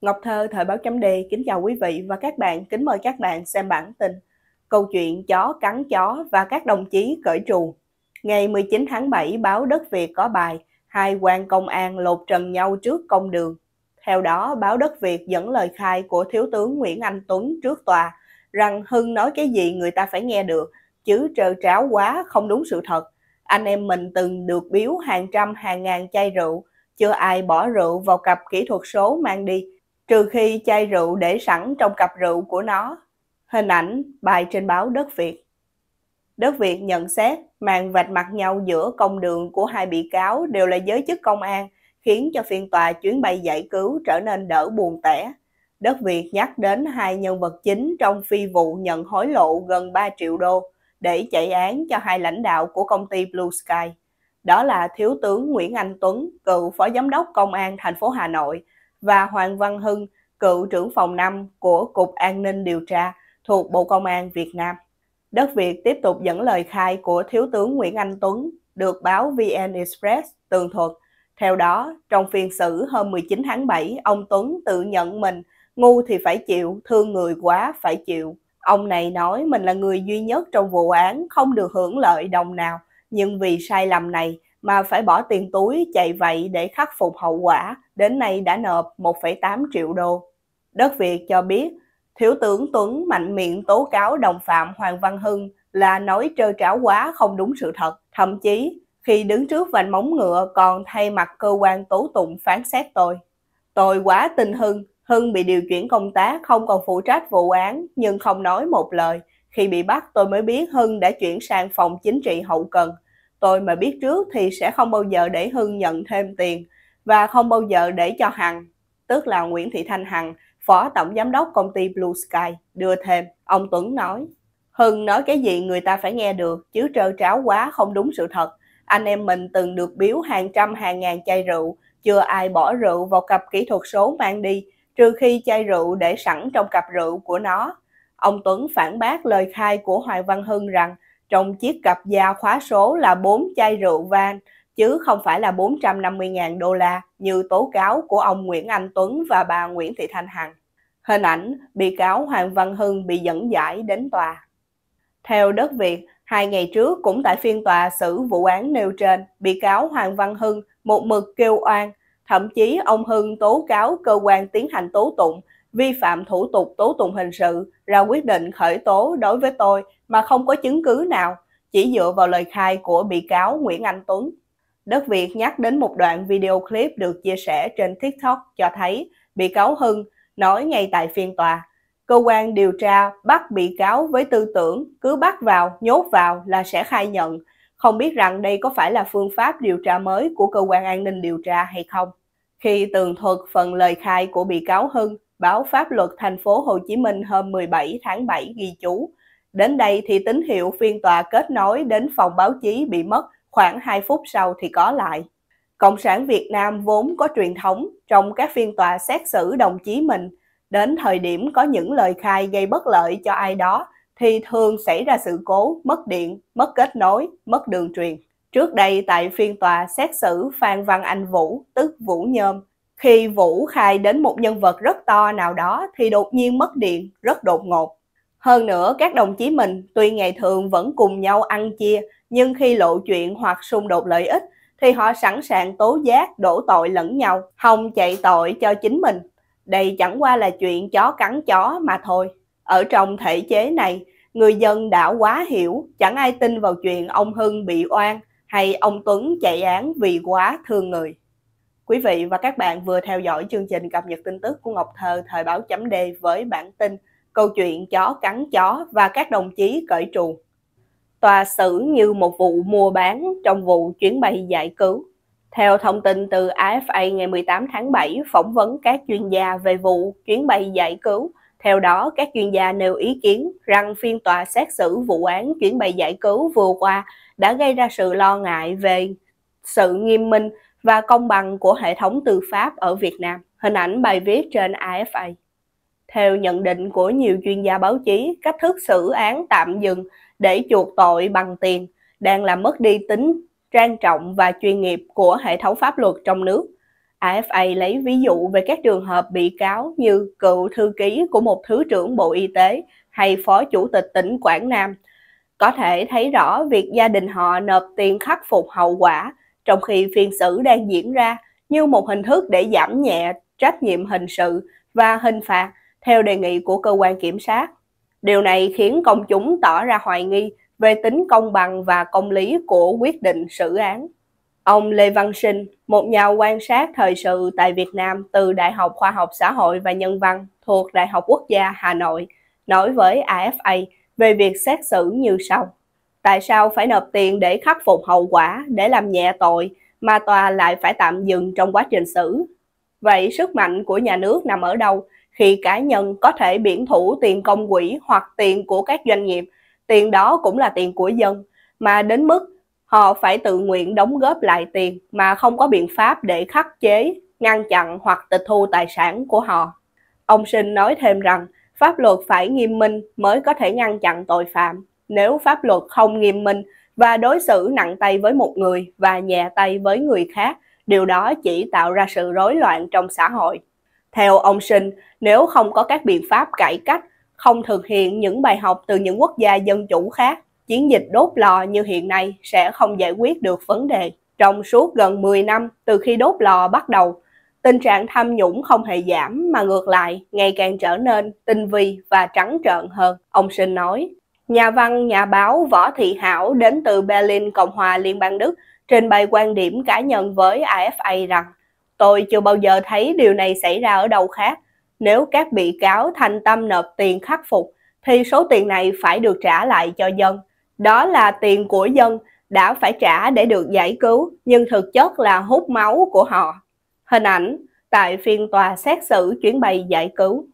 Ngọc Thơ Thời Báo Chấm Đê kính chào quý vị và các bạn, kính mời các bạn xem bản tin câu chuyện chó cắn chó và các đồng chí cởi trù. Ngày 19 tháng 7, báo Đất Việt có bài hai quan công an lột trần nhau trước công đường. Theo đó, báo Đất Việt dẫn lời khai của Thiếu tướng Nguyễn Anh Tuấn trước tòa rằng Hưng nói cái gì người ta phải nghe được, chứ trơ tráo quá không đúng sự thật. Anh em mình từng được biếu hàng trăm hàng ngàn chai rượu, chưa ai bỏ rượu vào cặp kỹ thuật số mang đi, trừ khi chai rượu để sẵn trong cặp rượu của nó. Hình ảnh bài trên báo Đất Việt. Đất Việt nhận xét màn vạch mặt nhau giữa công đường của hai bị cáo đều là giới chức công an, khiến cho phiên tòa chuyến bay giải cứu trở nên đỡ buồn tẻ. Đất Việt nhắc đến hai nhân vật chính trong phi vụ nhận hối lộ gần 3 triệu đô để chạy án cho hai lãnh đạo của công ty Blue Sky. Đó là Thiếu tướng Nguyễn Anh Tuấn, cựu Phó Giám đốc Công an thành phố Hà Nội, và Hoàng Văn Hưng, cựu trưởng phòng 5 của Cục An ninh Điều tra thuộc Bộ Công an Việt Nam. Đất Việt tiếp tục dẫn lời khai của Thiếu tướng Nguyễn Anh Tuấn, được báo VN Express tường thuật. Theo đó, trong phiên xử hôm 19 tháng 7, ông Tuấn tự nhận mình ngu thì phải chịu, thương người quá phải chịu. Ông này nói mình là người duy nhất trong vụ án không được hưởng lợi đồng nào, nhưng vì sai lầm này mà phải bỏ tiền túi chạy vậy để khắc phục hậu quả, đến nay đã nộp 1,8 triệu đô. Đất Việt cho biết, Thiếu tướng Tuấn mạnh miệng tố cáo đồng phạm Hoàng Văn Hưng là nói trơ tráo quá không đúng sự thật. Thậm chí, khi đứng trước vành móng ngựa còn thay mặt cơ quan tố tụng phán xét tôi. Tôi quá tin Hưng. Hưng bị điều chuyển công tác, không còn phụ trách vụ án, nhưng không nói một lời. Khi bị bắt, tôi mới biết Hưng đã chuyển sang phòng chính trị hậu cần. Tôi mà biết trước thì sẽ không bao giờ để Hưng nhận thêm tiền, và không bao giờ để cho Hằng, tức là Nguyễn Thị Thanh Hằng, Phó Tổng Giám đốc công ty Blue Sky, đưa thêm. Ông Tuấn nói, Hưng nói cái gì người ta phải nghe được, chứ trơ tráo quá không đúng sự thật. Anh em mình từng được biếu hàng trăm hàng ngàn chai rượu, chưa ai bỏ rượu vào cặp kỹ thuật số mang đi, trừ khi chai rượu để sẵn trong cặp rượu của nó. Ông Tuấn phản bác lời khai của Hoàng Văn Hưng rằng trong chiếc cặp da khóa số là 4 chai rượu vang, chứ không phải là 450.000 đô la như tố cáo của ông Nguyễn Anh Tuấn và bà Nguyễn Thị Thanh Hằng. Hình ảnh bị cáo Hoàng Văn Hưng bị dẫn giải đến tòa. Theo Đất Việt, hai ngày trước cũng tại phiên tòa xử vụ án nêu trên, bị cáo Hoàng Văn Hưng một mực kêu oan. Thậm chí ông Hưng tố cáo cơ quan tiến hành tố tụng vi phạm thủ tục tố tụng hình sự, ra quyết định khởi tố đối với tôi mà không có chứng cứ nào, chỉ dựa vào lời khai của bị cáo Nguyễn Anh Tuấn. Đất Việt nhắc đến một đoạn video clip được chia sẻ trên TikTok cho thấy bị cáo Hưng nói ngay tại phiên tòa, cơ quan điều tra bắt bị cáo với tư tưởng cứ bắt vào, nhốt vào là sẽ khai nhận. Không biết rằng đây có phải là phương pháp điều tra mới của cơ quan an ninh điều tra hay không. Khi tường thuật phần lời khai của bị cáo Hưng, báo Pháp luật thành phố Hồ Chí Minh hôm 17 tháng 7 ghi chú. Đến đây thì tín hiệu phiên tòa kết nối đến phòng báo chí bị mất, khoảng 2 phút sau thì có lại. Cộng sản Việt Nam vốn có truyền thống trong các phiên tòa xét xử đồng chí mình. Đến thời điểm có những lời khai gây bất lợi cho ai đó, thì thường xảy ra sự cố, mất điện, mất kết nối, mất đường truyền. Trước đây tại phiên tòa xét xử Phan Văn Anh Vũ, tức Vũ Nhôm, khi Vũ khai đến một nhân vật rất to nào đó thì đột nhiên mất điện, rất đột ngột. Hơn nữa, các đồng chí mình tuy ngày thường vẫn cùng nhau ăn chia, nhưng khi lộ chuyện hoặc xung đột lợi ích thì họ sẵn sàng tố giác, đổ tội lẫn nhau, không chạy tội cho chính mình. Đây chẳng qua là chuyện chó cắn chó mà thôi. Ở trong thể chế này, người dân đã quá hiểu, chẳng ai tin vào chuyện ông Hưng bị oan hay ông Tuấn chạy án vì quá thương người. Quý vị và các bạn vừa theo dõi chương trình cập nhật tin tức của Ngọc Thơ Thời Báo chấm D với bản tin câu chuyện chó cắn chó và các đồng chí cởi trù. Tòa xử như một vụ mua bán trong vụ chuyến bay giải cứu. Theo thông tin từ AFA ngày 18 tháng 7 phỏng vấn các chuyên gia về vụ chuyến bay giải cứu. Theo đó, các chuyên gia nêu ý kiến rằng phiên tòa xét xử vụ án chuyến bay giải cứu vừa qua đã gây ra sự lo ngại về sự nghiêm minh và công bằng của hệ thống tư pháp ở Việt Nam. Hình ảnh bài viết trên AFA. Theo nhận định của nhiều chuyên gia báo chí, cách thức xử án tạm dừng để chuộc tội bằng tiền đang làm mất đi tính trang trọng và chuyên nghiệp của hệ thống pháp luật trong nước. AFA lấy ví dụ về các trường hợp bị cáo như cựu thư ký của một Thứ trưởng Bộ Y tế hay Phó Chủ tịch tỉnh Quảng Nam. Có thể thấy rõ việc gia đình họ nộp tiền khắc phục hậu quả trong khi phiên xử đang diễn ra như một hình thức để giảm nhẹ trách nhiệm hình sự và hình phạt theo đề nghị của cơ quan kiểm sát. Điều này khiến công chúng tỏ ra hoài nghi về tính công bằng và công lý của quyết định xử án. Ông Lê Văn Sinh, một nhà quan sát thời sự tại Việt Nam từ Đại học Khoa học Xã hội và Nhân văn thuộc Đại học Quốc gia Hà Nội, nói với AFA về việc xét xử như sau. Tại sao phải nộp tiền để khắc phục hậu quả, để làm nhẹ tội mà tòa lại phải tạm dừng trong quá trình xử? Vậy sức mạnh của nhà nước nằm ở đâu khi cá nhân có thể biển thủ tiền công quỹ hoặc tiền của các doanh nghiệp, tiền đó cũng là tiền của dân, mà đến mức họ phải tự nguyện đóng góp lại tiền mà không có biện pháp để khắc chế, ngăn chặn hoặc tịch thu tài sản của họ? Ông Sinh nói thêm rằng pháp luật phải nghiêm minh mới có thể ngăn chặn tội phạm. Nếu pháp luật không nghiêm minh và đối xử nặng tay với một người và nhẹ tay với người khác, điều đó chỉ tạo ra sự rối loạn trong xã hội. Theo ông Sinh, nếu không có các biện pháp cải cách, không thực hiện những bài học từ những quốc gia dân chủ khác, chiến dịch đốt lò như hiện nay sẽ không giải quyết được vấn đề. Trong suốt gần 10 năm từ khi đốt lò bắt đầu, tình trạng tham nhũng không hề giảm mà ngược lại ngày càng trở nên tinh vi và trắng trợn hơn, ông Sinh nói. Nhà văn, nhà báo Võ Thị Hảo đến từ Berlin, Cộng hòa Liên bang Đức trình bày quan điểm cá nhân với AFA rằng tôi chưa bao giờ thấy điều này xảy ra ở đâu khác. Nếu các bị cáo thành tâm nộp tiền khắc phục thì số tiền này phải được trả lại cho dân. Đó là tiền của dân đã phải trả để được giải cứu, nhưng thực chất là hút máu của họ. Hình ảnh tại phiên tòa xét xử chuyến bay giải cứu.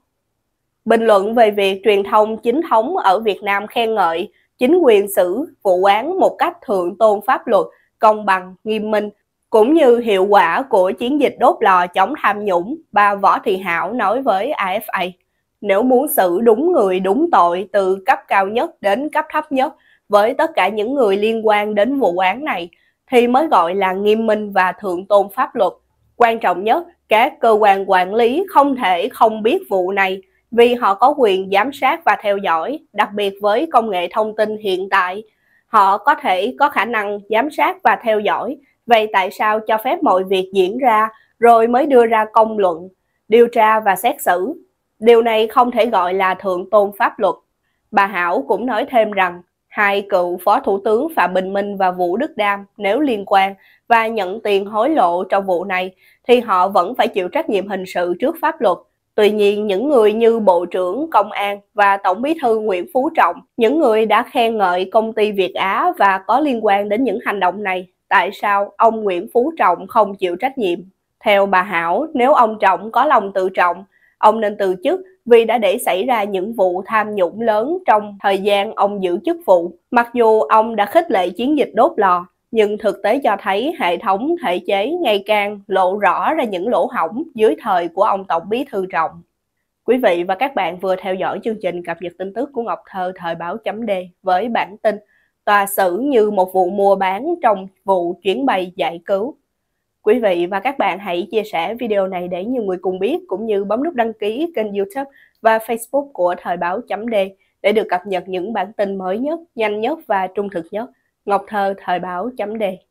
Bình luận về việc truyền thông chính thống ở Việt Nam khen ngợi chính quyền xử vụ án một cách thượng tôn pháp luật, công bằng, nghiêm minh, cũng như hiệu quả của chiến dịch đốt lò chống tham nhũng, bà Võ Thị Hảo nói với AFA. Nếu muốn xử đúng người đúng tội từ cấp cao nhất đến cấp thấp nhất với tất cả những người liên quan đến vụ án này thì mới gọi là nghiêm minh và thượng tôn pháp luật. Quan trọng nhất, các cơ quan quản lý không thể không biết vụ này vì họ có quyền giám sát và theo dõi, đặc biệt với công nghệ thông tin hiện tại. Họ có thể có khả năng giám sát và theo dõi, vậy tại sao cho phép mọi việc diễn ra rồi mới đưa ra công luận, điều tra và xét xử? Điều này không thể gọi là thượng tôn pháp luật. Bà Hảo cũng nói thêm rằng hai cựu Phó Thủ tướng Phạm Bình Minh và Vũ Đức Đam nếu liên quan và nhận tiền hối lộ trong vụ này thì họ vẫn phải chịu trách nhiệm hình sự trước pháp luật. Tuy nhiên, những người như Bộ trưởng Công an và Tổng Bí thư Nguyễn Phú Trọng, những người đã khen ngợi công ty Việt Á và có liên quan đến những hành động này, tại sao ông Nguyễn Phú Trọng không chịu trách nhiệm? Theo bà Hảo, nếu ông Trọng có lòng tự trọng, ông nên từ chức vì đã để xảy ra những vụ tham nhũng lớn trong thời gian ông giữ chức vụ. Mặc dù ông đã khích lệ chiến dịch đốt lò, nhưng thực tế cho thấy hệ thống thể chế ngày càng lộ rõ ra những lỗ hổng dưới thời của ông Tổng Bí thư Trọng. Quý vị và các bạn vừa theo dõi chương trình cập nhật tin tức của Ngọc Thơ Thời báo chấm D với bản tin Tòa xử như một vụ mua bán trong vụ chuyến bay giải cứu. Quý vị và các bạn hãy chia sẻ video này để nhiều người cùng biết, cũng như bấm nút đăng ký kênh YouTube và Facebook của Thời báo chấm D để được cập nhật những bản tin mới nhất, nhanh nhất và trung thực nhất. Ngọc Thơ Thời báo chấm D.